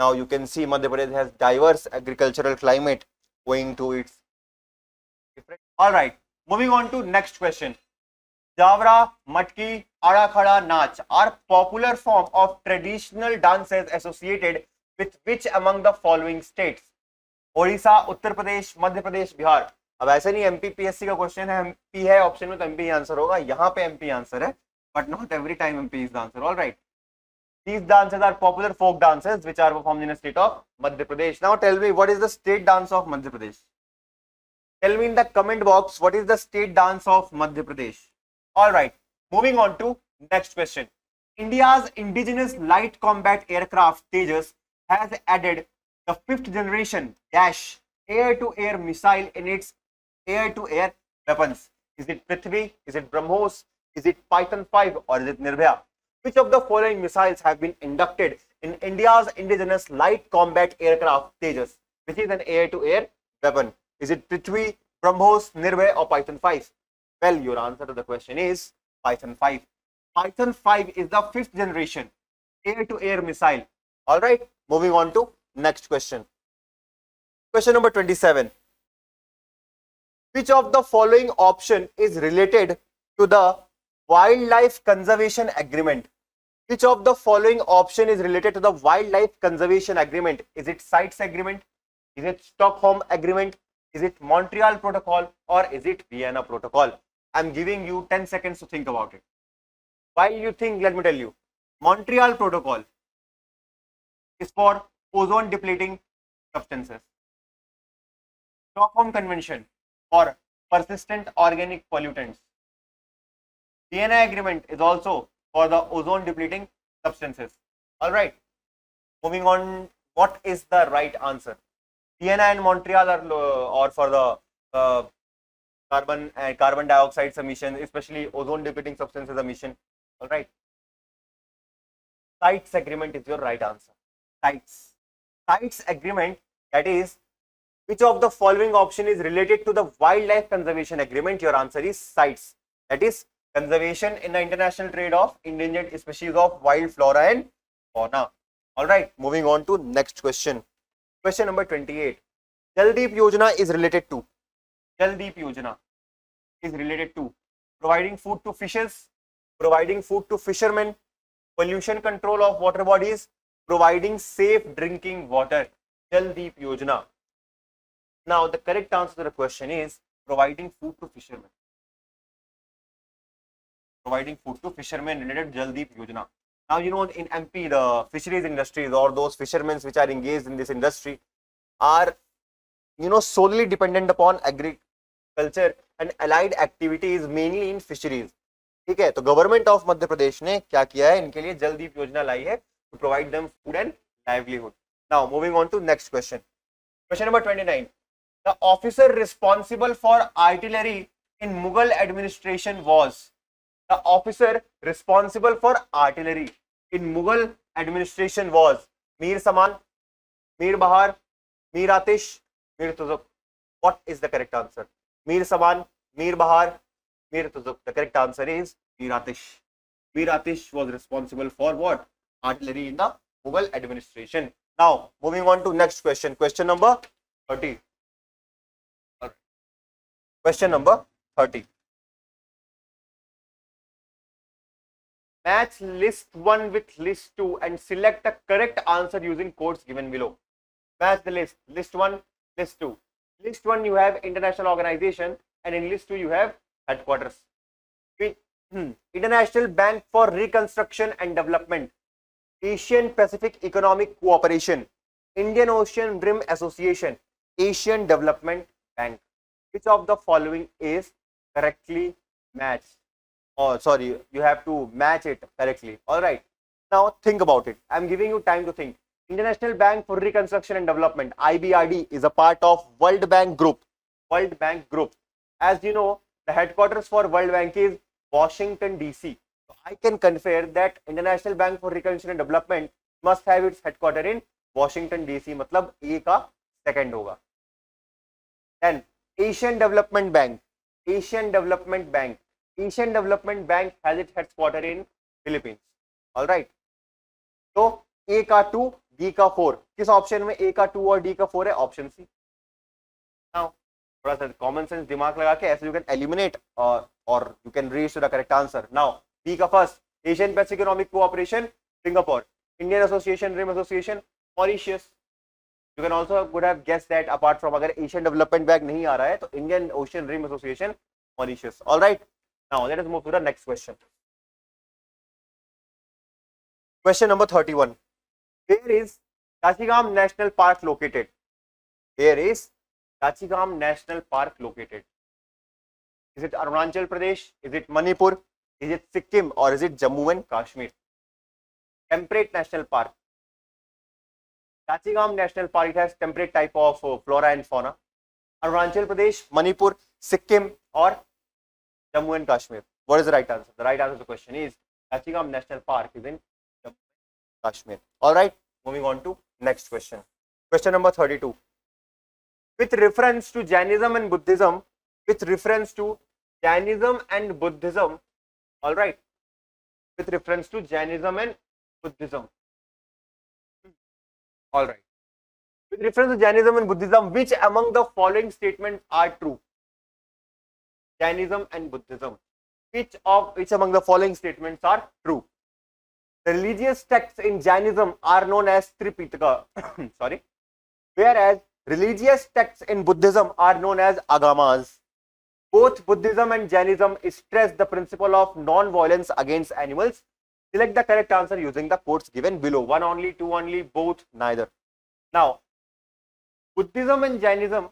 Now you can see Madhya Pradesh has diverse agricultural climate owing to its different. All right, moving on to next question. Javra, Matki, Arakhada Nach are popular form of traditional dances associated with which among the following states? Odisha, Uttar Pradesh, Madhya Pradesh, Bihar. अब ऐसे नहीं M P P S C का question है, M P है option में तो M P ही answer होगा, यहाँ पे M P आंसर है, but not every time M P is the answer. All right. These dances are popular folk dances which are performed in the state of Madhya Pradesh. Now tell me, what is the state dance of Madhya Pradesh? Tell me in the comment box, what is the state dance of Madhya Pradesh? All right. Moving on to next question. India's indigenous light combat aircraft Tejas has added the fifth generation dash air-to-air missile in its air-to-air weapons. Is it Prithvi? Is it Brahmos? Is it Python five? Or is it Nirbhaya? Which of the following missiles have been inducted in India's indigenous light combat aircraft Tejas, which is an air-to-air weapon? Is it Prithvi, Brahmos, Nirbhaya, or Python five? Well, your answer to the question is Python five. Python five is the fifth generation air-to-air missile. All right, moving on to next question. Question number twenty-seven. Which of the following option is related to the Wildlife Conservation Agreement? Which of the following option is related to the Wildlife Conservation Agreement? Is it CITES Agreement? Is it Stockholm Agreement? Is it Montreal Protocol? Or is it Vienna Protocol? I'm giving you ten seconds to think about it. While you think, let me tell you. Montreal Protocol is for ozone depleting substances. Stockholm Convention for persistent organic pollutants. Vienna Agreement is also for the ozone depleting substances. All right, moving on. What is the right answer? Vienna and Montreal are, or for the uh, carbon and uh, carbon dioxide emission, especially ozone depleting substances emission. All right, CITES Agreement is your right answer. CITES. CITES Agreement, that is, which of the following option is related to the Wildlife Conservation Agreement? Your answer is CITES. That is, conservation in the international trade of endangered species of wild flora and fauna. All right, moving on to next question. Question number twenty-eight. Jaldeep Yojana is related to. Jaldeep Yojana is related to providing food to fishes, providing food to fishermen, pollution control of water bodies, providing safe drinking water. Jaldeep Yojana. Now, the correct answer to the question is providing food to fishermen. Providing food to fishermen related to Jaldeep Yojana. Now, you know, in M P, the fisheries industries or those fishermen which are engaged in this industry are, you know, solely dependent upon agriculture and allied activities, mainly in fisheries. Okay, so government of Madhya Pradesh ne kya kiya hai? Inke liye Jaldeep Yojana lai hai to provide them food and livelihood. Now, moving on to next question. Question number twenty-nine. The officer responsible for artillery in Mughal administration was. The officer responsible for artillery in Mughal administration was Mir Saman, Mir Bahar, Mir Atish, Mir Tuzuk. What is the correct answer? Mir Saman, Mir Bahar, Mir Tuzuk. The correct answer is Mir Atish. Mir Atish was responsible for what? Artillery in the Mughal administration. Now, moving on to next question. Question number thirty. Question number thirty. Match list one with list two and select the correct answer using codes given below. Match the list. List one, list two. List one you have international organization and in list two you have headquarters. With, hmm, International Bank for Reconstruction and Development, Asian Pacific Economic Cooperation, Indian Ocean Rim Association, Asian Development Bank. Which of the following is correctly matched? Oh, sorry, you have to match it correctly. All right. Now think about it. I am giving you time to think. International Bank for Reconstruction and Development, I B R D, is a part of World Bank Group. World Bank Group. As you know, the headquarters for World Bank is Washington D C. So I can confer that International Bank for Reconstruction and Development must have its headquarters in Washington D C. Matlab A ka second hoga. Then Asian Development Bank, Asian Development Bank, Asian Development Bank has its headquarters in Philippines. All right. So A ka two, D ka four. Kis option में A का two और D का four है? Option C. Now, थोड़ा सा common sense दिमाग लगा के ऐसे you can eliminate or or you can reach to the correct answer. Now, B का first, Asian Pacific Economic Cooperation, Singapore, Indian Association, Rim Association, Mauritius. You can also would have guessed that apart from अगर Asian Development Bank नहीं आ रहा है तो Indian Ocean Rim Association, Mauritius. All right. Now let us move to the next question. Question number thirty-one. Where is Dachigam National Park located? Where is Dachigam National Park located? Is it Arunachal Pradesh? Is it Manipur? Is it Sikkim? Or is it Jammu and Kashmir? Temperate National Park. Dachigam National Park, it has temperate type of uh, flora and fauna. Arunachal Pradesh, Manipur, Sikkim or Jammu and Kashmir. What is the right answer? The right answer to the question is Dachigam National Park is in Jammu and Kashmir. All right. Moving on to next question. Question number thirty-two. With reference to Jainism and Buddhism, with reference to Jainism and Buddhism, all right, with reference to Jainism and Buddhism, all right, with reference to Jainism and Buddhism, which among the following statements are true? Jainism and Buddhism, which of which among the following statements are true? The religious texts in Jainism are known as Tripitaka, sorry, whereas religious texts in Buddhism are known as Agamas. Both Buddhism and Jainism stress the principle of non-violence against animals. Select the correct answer using the codes given below. One only, two only, both, neither. Now, Buddhism and Jainism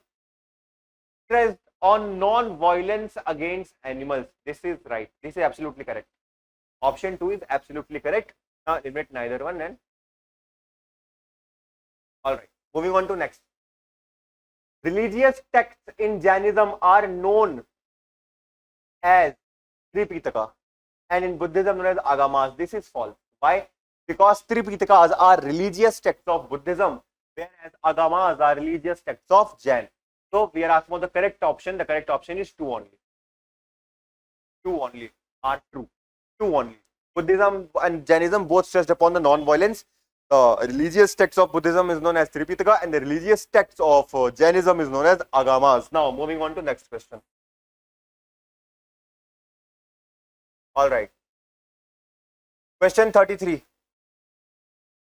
stress on non-violence against animals. This is right. This is absolutely correct. Option two is absolutely correct. Now, eliminate neither one and... Alright, moving on to next. Religious texts in Jainism are known as Tripitaka and in Buddhism known as Agamas. This is false. Why? Because Tripitakas are religious texts of Buddhism, whereas Agamas are religious texts of Jain. So we are asking for the correct option. The correct option is two only. Two only are true. Two only. Buddhism and Jainism both stressed upon the non-violence. The uh, religious text of Buddhism is known as Tripitaka and the religious text of uh, Jainism is known as Agamas. Now moving on to next question. All right. Question thirty-three.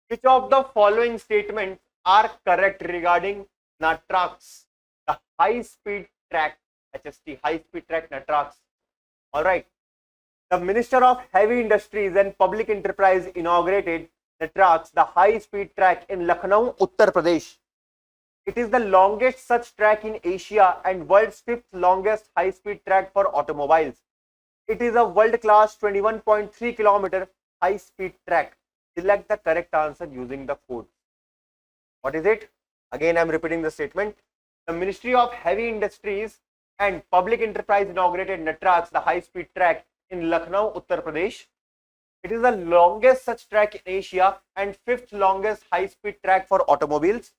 Which of the following statements are correct regarding NATRAX? The high-speed track, H S T, high-speed track NATRAX. All right. The Minister of Heavy Industries and Public Enterprise inaugurated NATRAX, the high-speed track in Lucknow, Uttar Pradesh. It is the longest such track in Asia and world's fifth longest high-speed track for automobiles. It is a world-class twenty-one point three kilometer high-speed track. Select the correct answer using the code. What is it? Again, I am repeating the statement. The Ministry of Heavy Industries and Public Enterprise inaugurated NATRAX, the high-speed track in Lucknow, Uttar Pradesh. It is the longest such track in Asia and fifth longest high-speed track for automobiles.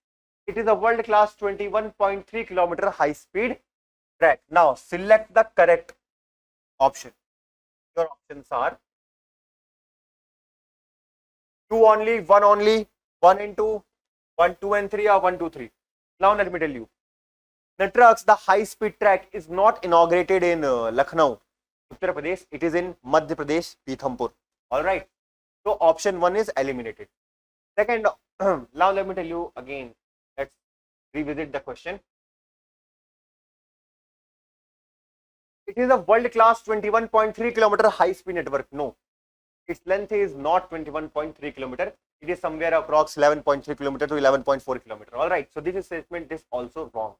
It is a world-class twenty-one point three kilometer high-speed track. Now, select the correct option. Your options are two only, one only, one and two, one, two and three, or one, two, three. Now let me tell you, NATRAX, the high-speed track, is not inaugurated in uh, Lucknow, Uttar Pradesh. It is in Madhya Pradesh, Pithampur. All right. So option one is eliminated. Second, now let me tell you again. Let's revisit the question. It is a world-class twenty-one point three kilometer high-speed network. No, its length is not twenty-one point three kilometer. It is somewhere across eleven point three kilometer to eleven point four kilometer. All right. So this is statement is also wrong.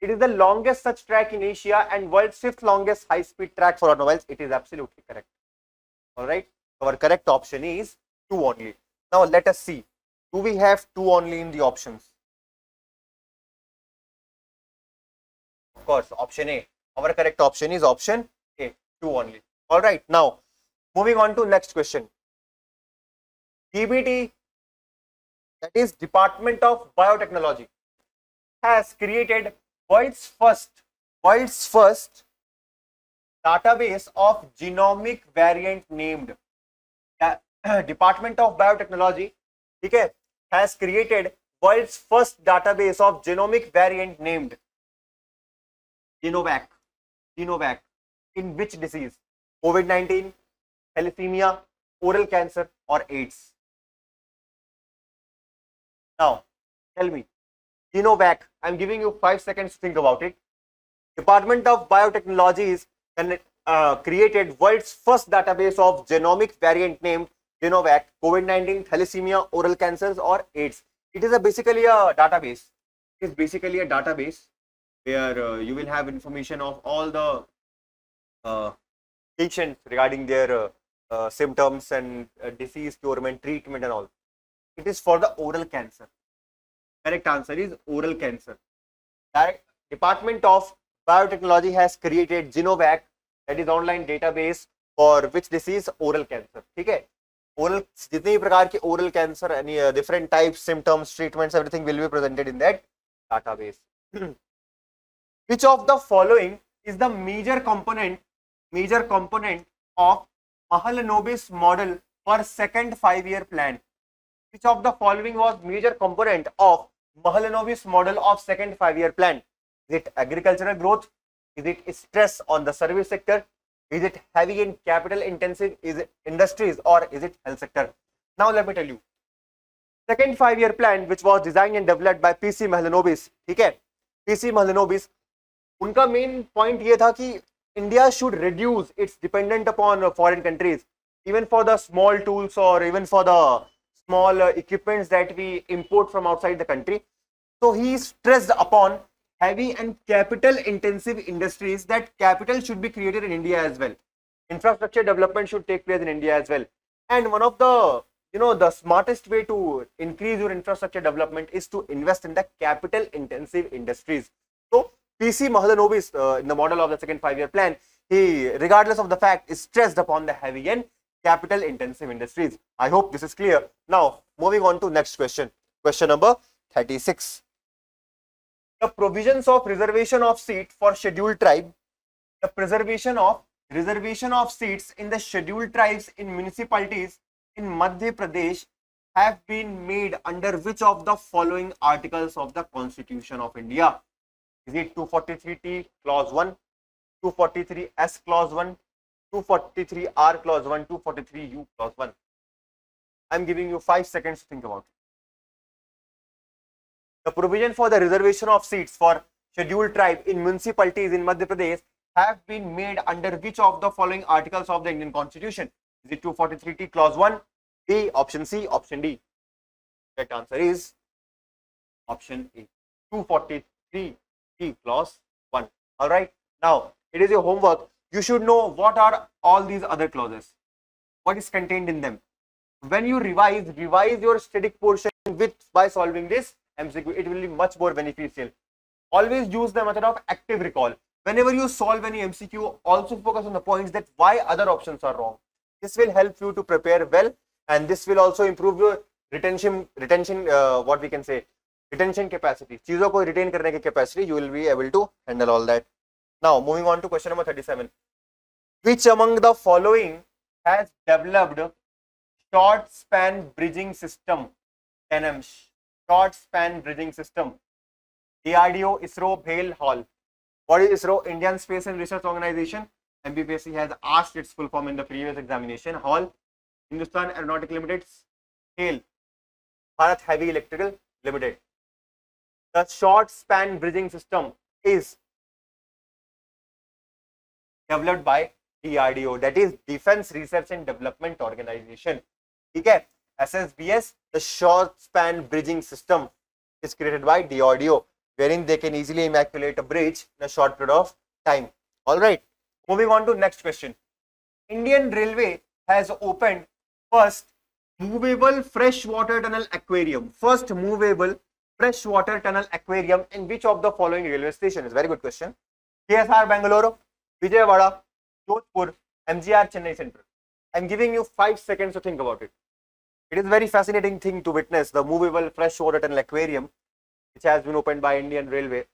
It is the longest such track in Asia and world's fifth longest high-speed track for automobiles. It is absolutely correct. All right. Our correct option is two only. Now let us see. Do we have two only in the options? Of course, option A. Our correct option is option A, two only. All right. Now moving on to next question. D B T, that is Department of Biotechnology, has created world's first, world's first database of genomic variant named Department of Biotechnology, okay, has created world's first database of genomic variant named Genovac, Genovac, in which disease? COVID nineteen, thalassemia, oral cancer, or AIDS? Now, tell me, Genovac, I am giving you five seconds to think about it. Department of Biotechnology is uh, created world's first database of genomic variant named Genovac, COVID nineteen, thalassemia, oral cancers, or AIDS. It is a basically a database. It is basically a database where uh, you will have information of all the uh, patients regarding their uh, uh, symptoms and uh, disease, cure, and treatment, and all. It is for the oral cancer. Correct answer is oral cancer. Direct Department of Biotechnology has created Genovac, that is online database for which disease? Oral cancer. Okay. Oral, jitne prakar ke oral cancer, any uh, different types, symptoms, treatments, everything will be presented in that database. Which of the following is the major component, major component of Mahalanobis model for second five-year plan? Which of the following was major component of Mahalanobis model of second five-year plan? Is it agricultural growth? Is it stress on the service sector? Is it heavy and capital intensive is it industries, or is it health sector? Now let me tell you, second five-year plan which was designed and developed by P C Mahalanobis, okay? P C Mahalanobis, unka main point ye tha ki India should reduce its dependent upon foreign countries, even for the small tools or even for the small uh, equipments that we import from outside the country. So he stressed upon heavy and capital intensive industries, that capital should be created in India as well. Infrastructure development should take place in India as well. And one of the, you know, the smartest way to increase your infrastructure development is to invest in the capital intensive industries. So P C Mahalanobis, uh, in the model of the second five-year plan, he, regardless of the fact, is stressed upon the heavy and capital intensive industries. I hope this is clear. Now moving on to next question, question number thirty-six. The provisions of reservation of seat for scheduled tribe, the preservation of reservation of seats in the scheduled tribes in municipalities in Madhya Pradesh have been made under which of the following articles of the Constitution of India? Is it two forty-three T clause one, two forty-three S clause one, two forty-three R clause one, two forty-three U clause one? I am giving you five seconds to think about it. The provision for the reservation of seats for scheduled tribe in municipalities in Madhya Pradesh have been made under which of the following articles of the Indian Constitution? Is it two forty-three T clause one, A, option C, option D? Correct answer is option A, two forty-three T clause one. All right. Now it is your homework. You should know what are all these other clauses, what is contained in them. When you revise, revise your static portion with by solving this M C Q. It will be much more beneficial. Always use the method of active recall. Whenever you solve any M C Q, also focus on the points that why other options are wrong. This will help you to prepare well, and this will also improve your retention, retention, uh, what we can say, retention capacity. Cheezon ko retain karne ki capacity, you will be able to handle all that. Now, moving on to question number thirty-seven. Which among the following has developed short span bridging system, T N M S H, short span bridging system. D R D O, ISRO, Bhel Hall. What is ISRO? Indian Space and Research Organization. M P P S C has asked its full form in the previous examination. Hall, Hindustan Aeronautics Limited. Hale, Bharat Heavy Electrical Limited. The short span bridging system is developed by D R D O, that is Defense Research and Development Organization. Okay, S S B S, the short span bridging system is created by D R D O, wherein they can easily immaculate a bridge in a short period of time. All right, moving on to next question. Indian Railway has opened first movable freshwater tunnel aquarium. First movable freshwater tunnel aquarium in which of the following railway station? Is very good question. K S R Bangalore, Vijayawada, Jodhpur, M G R Chennai Central. I am giving you five seconds to think about it. It is a very fascinating thing to witness, the movable freshwater tunnel aquarium which has been opened by Indian Railway.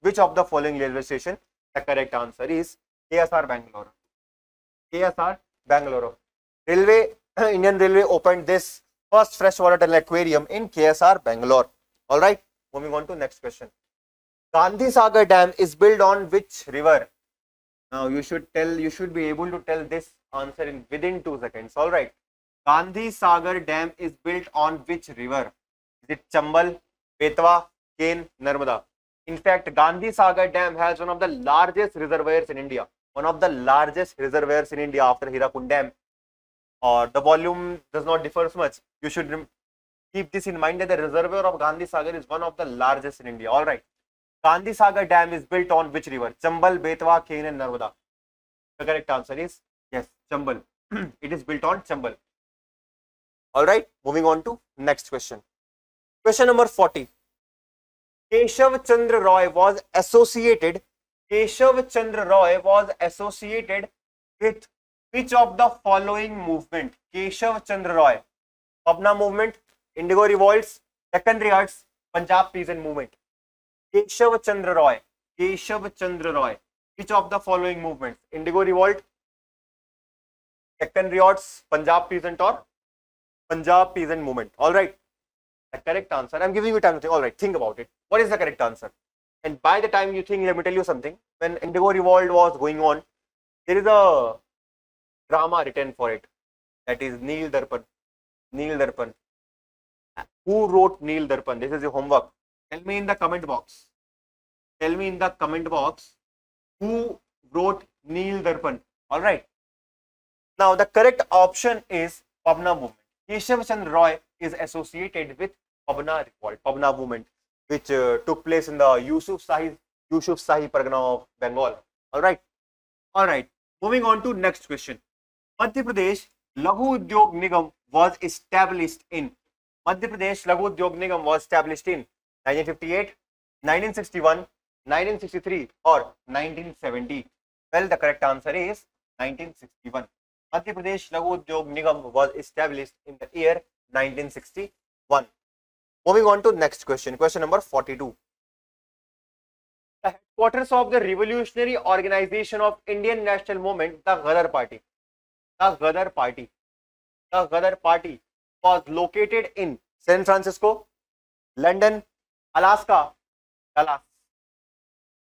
Which of the following railway station? The correct answer is K S R Bangalore. K S R Bangalore. Railway, Indian Railway opened this first freshwater tunnel aquarium in K S R Bangalore. All right, moving on to next question. Gandhi Sagar Dam is built on which river? Now you should tell, you should be able to tell this answer in within two seconds. All right, Gandhi Sagar Dam is built on which river? Is it Chambal, Betwa, Ken, Narmada? In fact, Gandhi Sagar Dam has one of the largest reservoirs in India. One of the largest reservoirs in India after Hirakund Dam. Or the volume does not differ so much. You should keep this in mind that the reservoir of Gandhi Sagar is one of the largest in India. All right. Gandhi Sagar Dam is built on which river? Chambal, Betwa, Ken, and Narmada. The correct answer is yes, Chambal. It is built on Chambal. All right. Moving on to next question. Question number forty. Keshav Chandra Roy was associated. Keshav Chandra Roy was associated with which of the following movement? Keshav Chandra Roy. Pabna movement, Indigo revolts, secondary arts, Punjab peasant movement. Keshav Chandra Roy. Keshav Chandra Roy. Which of the following movements? Indigo revolt, secondary arts, Punjab peasant or Punjab peasant movement. All right. The correct answer. I'm giving you time to think. All right. Think about it. What is the correct answer? And by the time you think, let me tell you something. When Indigo Revolt was going on, there is a drama written for it. That is Neil Darpan. Neil Darpan. Who wrote Neil Darpan? This is your homework. Tell me in the comment box. Tell me in the comment box who wrote Neil Darpan. All right. Now the correct option is Pabna movement. Keshav Chandra Roy is associated with Pabna Revolt, Pabna movement, which uh, took place in the Yusuf Shahi, Yusuf Shahi Pargana of Bengal. All right. All right. Moving on to next question. Madhya Pradesh Laghu Udyog Nigam was established in. Madhya Pradesh Laghu Udyog Nigam was established in nineteen fifty-eight, nineteen sixty-one, nineteen sixty-three or nineteen seventy. Well, the correct answer is nineteen sixty-one. Madhya Pradesh Laghu Udyog Nigam was established in the year nineteen sixty-one. Moving on to next question, question number forty-two. The headquarters of the Revolutionary Organization of Indian National Movement, the Ghadar Party. The Ghadar Party. The Ghadar Party was located in San Francisco, London, Alaska, Dallas.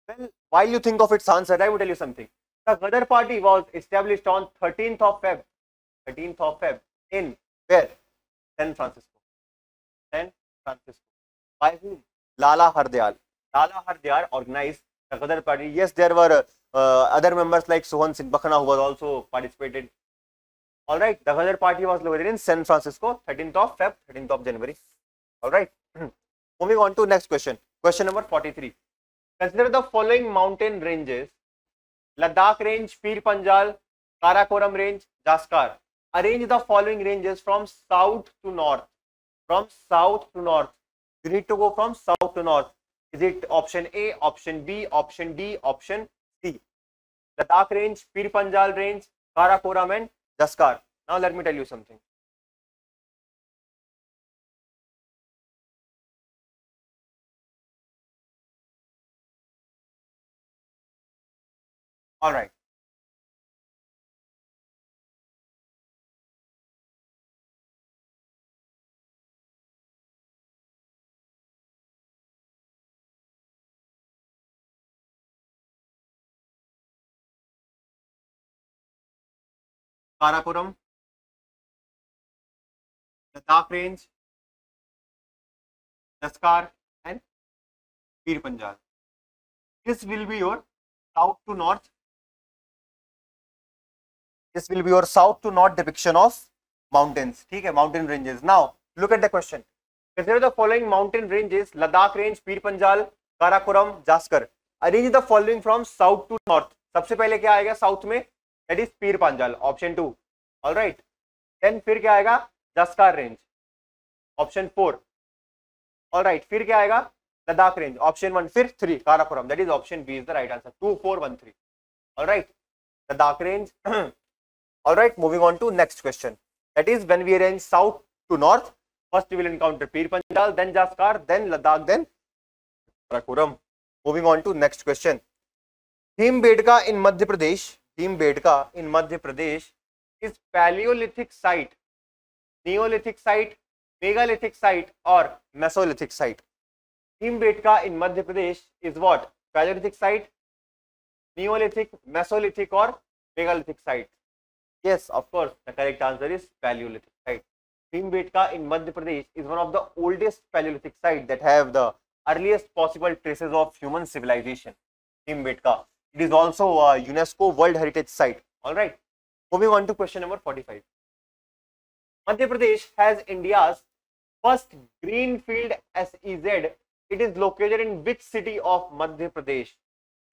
Well, while you think of its answer, I will tell you something. The Ghadar Party was established on thirteenth of February. thirteenth of February in where? San Francisco. San Francisco. By whom? Lala Hardyal. Lala Hardyal organized the Ghadar Party. Yes, there were uh, other members like Sohan Singh Bakhana who was also participated. All right, the Ghadar Party was located in San Francisco, thirteenth of February, thirteenth of January. All right, moving on to next question. Question number forty-three. Consider the following mountain ranges: Ladakh range, Pir Panjal, Karakoram range, Jaskar. Arrange the following ranges from south to north. From south to north. You need to go from south to north. Is it option A, option B, option D, option C? Ladakh range, Pir Panjal range, Karakoram and Jaskar. Now let me tell you something. All right. Karakoram, Ladakh Range, Laskar and Pir Panjal. This will be your south to north. This will be your south to north depiction of mountains. Okay, mountain ranges. Now look at the question. Consider the following mountain ranges: Ladakh Range, Pir Panjal, Karakoram, Jaskar. Arrange the following from south to north. सबसे पहले क्या आएगा south में? That is Pir Panjal, option two. All right. Then फिर क्या आएगा? Jaskar Range, option four. All right. फिर क्या आएगा? Ladakh Range, option one. फिर three Karakoram. That is option B is the right answer. Two, four, one, three. All right. Ladakh Range. All right. Moving on to next question. That is when we arrange south to north. First we will encounter Pir Panjal, then Jaskar, then Ladakh, then Karakoram. Moving on to next question. Bhimbedka in Madhya Pradesh. Bhimbedka in Madhya Pradesh is Paleolithic site, Neolithic site, Megalithic site, or Mesolithic site. Bhimbedka in Madhya Pradesh is what? Paleolithic site, Neolithic, Mesolithic, or Megalithic site? Yes, of course, the correct answer is Paleolithic site. Bhimbedka in Madhya Pradesh is one of the oldest Paleolithic sites that have the earliest possible traces of human civilization. Bhimbedka. It is also a UNESCO World Heritage Site. All right. Moving on to question number forty-five. Madhya Pradesh has India's first greenfield S E Z. It is located in which city of Madhya Pradesh?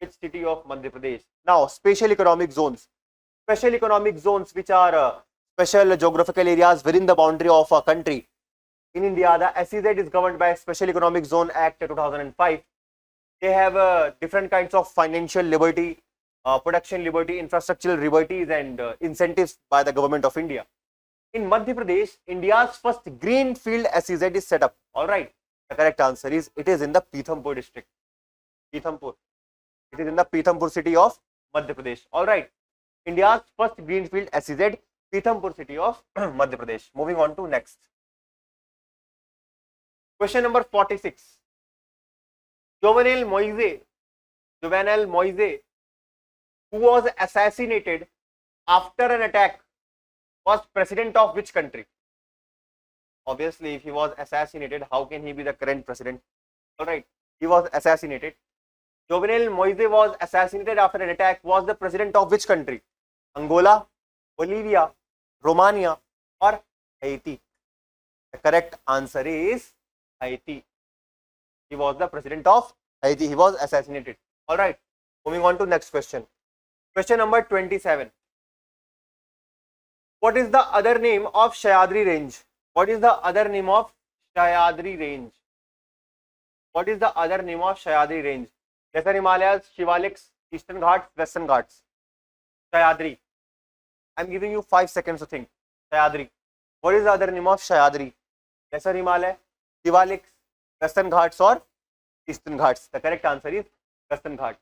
Which city of Madhya Pradesh? Now, special economic zones. Special economic zones, which are uh, special geographical areas within the boundary of a country. In India, the S E Z is governed by Special Economic Zone Act two thousand five. They have uh, different kinds of financial liberty, uh, production liberty, infrastructural liberties and uh, incentives by the government of India. In Madhya Pradesh, India's first greenfield S E Z is set up. All right. The correct answer is it is in the Pithampur district. Pithampur. It is in the Pithampur city of Madhya Pradesh. All right. India's first greenfield S E Z, Pithampur city of Madhya Pradesh. Moving on to next. Question number forty-six. Jovenel Moise, Jovenel Moise, who was assassinated after an attack, was president of which country? Obviously, if he was assassinated, how can he be the current president? All right, he was assassinated. Jovenel Moise was assassinated after an attack, was the president of which country? Angola, Bolivia, Romania, or Haiti? The correct answer is Haiti. He was the president of Haiti. He was assassinated. All right. Moving on to next question. Question number twenty-seven. What is the other name of Sahyadri Range? What is the other name of Sahyadri Range? What is the other name of Sahyadri Range? Lesser Himalayas, Shivaliks, Eastern Ghats, Western Ghats. Sahyadri. I am giving you five seconds to think. Sahyadri. What is the other name of Sahyadri? Lesser Himalaya, Shivaliks, Western Ghats or Eastern Ghats? The correct answer is Western Ghats.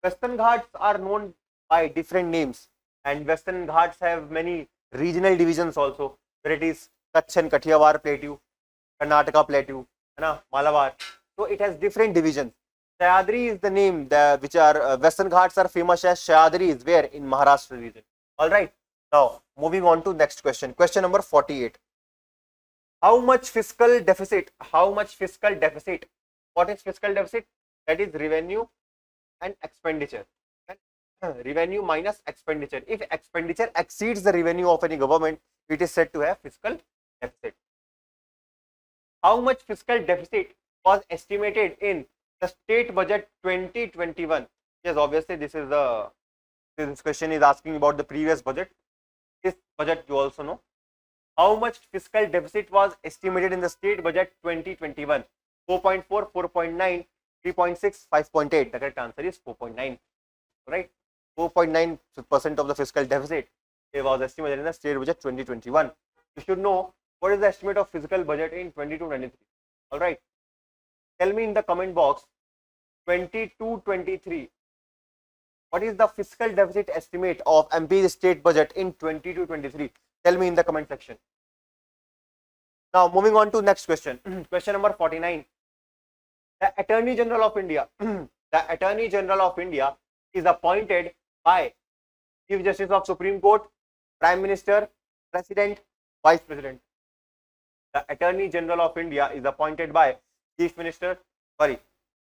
Western Ghats are known by different names, and Western Ghats have many regional divisions also, where it is Kutch and Kathiawar Plateau, Karnataka Plateau, Malabar. So it has different divisions. Sahyadri is the name, the, which are uh, Western Ghats are famous as Sahyadri is where in Maharashtra region. All right. Now moving on to next question. Question number forty-eight. How much fiscal deficit, how much fiscal deficit, what is fiscal deficit? That is revenue and expenditure, and revenue minus expenditure. If expenditure exceeds the revenue of any government, it is said to have fiscal deficit. How much fiscal deficit was estimated in the state budget twenty twenty-one? Yes, obviously this is the, this question is asking about the previous budget. This budget you also know. How much fiscal deficit was estimated in the state budget twenty twenty-one? four point four, four point nine, three point six, five point eight. The correct answer is four point nine. Right? four point nine percent of the fiscal deficit it was estimated in the state budget twenty twenty-one. You should know what is the estimate of fiscal budget in twenty-two twenty-three. All right. Tell me in the comment box, twenty-two twenty-three. What is the fiscal deficit estimate of M P's state budget in twenty-two twenty-three? Tell me in the comment section. Now moving on to next question. Question number forty-nine. The Attorney General of India, the Attorney General of India is appointed by Chief Justice of Supreme Court, Prime Minister, President, Vice President. The Attorney General of India is appointed by Chief Minister, sorry,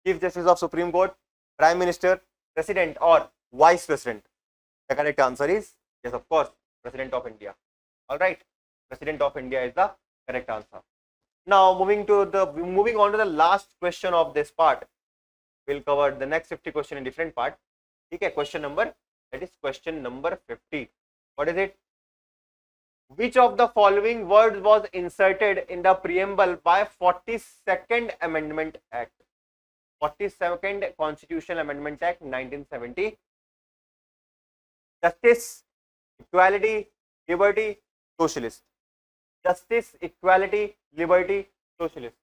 Chief Justice of Supreme Court, Prime Minister, President or Vice President. The correct answer is yes, of course, President of India. All right, President of India is the correct answer. Now moving to the moving on to the last question of this part. We'll cover the next fifty question in different part. Okay, question number that is question number fifty. What is it? Which of the following words was inserted in the preamble by forty-second Amendment Act? forty-second Constitutional Amendment Act nineteen seventy. Justice, equality, liberty, socialist. Justice, equality, liberty, socialist.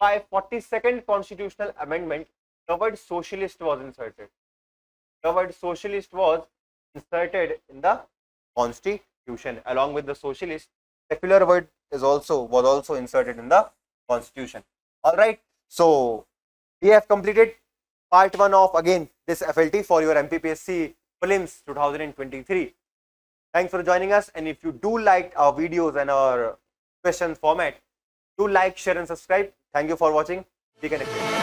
By forty-second Constitutional Amendment, the word socialist was inserted. The word socialist was inserted in the Constitution. Along with the socialist, secular word is also was also inserted in the Constitution. All right, so we have completed part one of again this F L T for your M P P S C prelims twenty twenty-three. Thanks for joining us, and if you do like our videos and our questions format, do like, share and subscribe. Thank you for watching. Be connected.